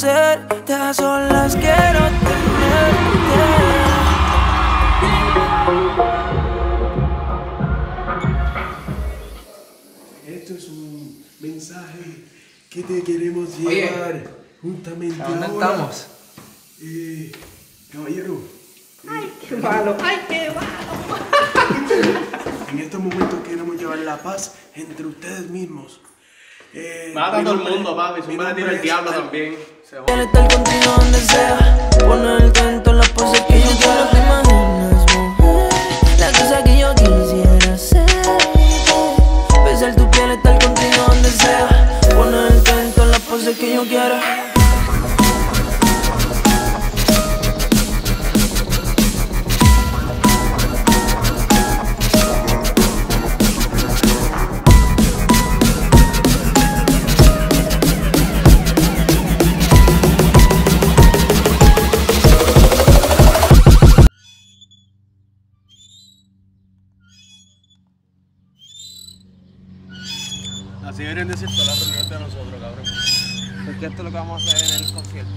convencerte, a solas quiero tenerte. Esto es un mensaje que te queremos llevar. Oye, juntamente ahora. ¿Dónde estamos? Caballero. ¡Ay, qué malo! ¡Ay, qué malo! En estos momentos queremos llevar la paz entre ustedes mismos. Mata a todo el mundo, papi. Si me tira el diablo también. Quiero estar contigo donde sea. Poner el canto en las poses que yo quiero. Te imaginas, mujer, la cosa que yo quisiera ser. Besar tu piel, estar contigo donde sea. Poner el canto en las poses que yo quiero. Así deberían decir todas las reuniones de nosotros, cabrón. Porque esto es lo que vamos a hacer en el concierto.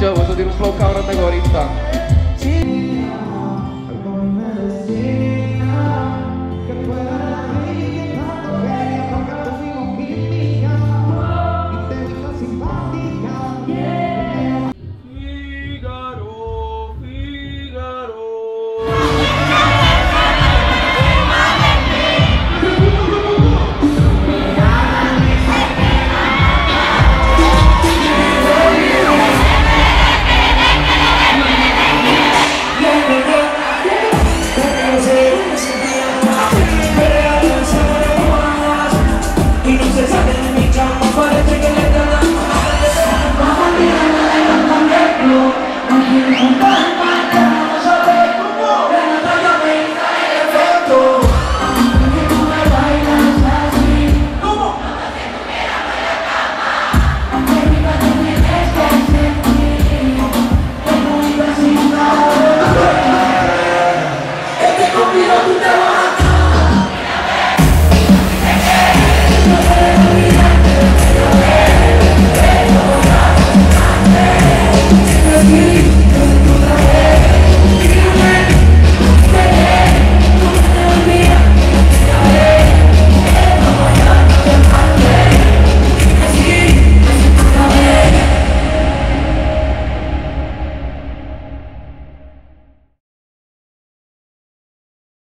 Yo, eso tiene un flow cabrón de gorita.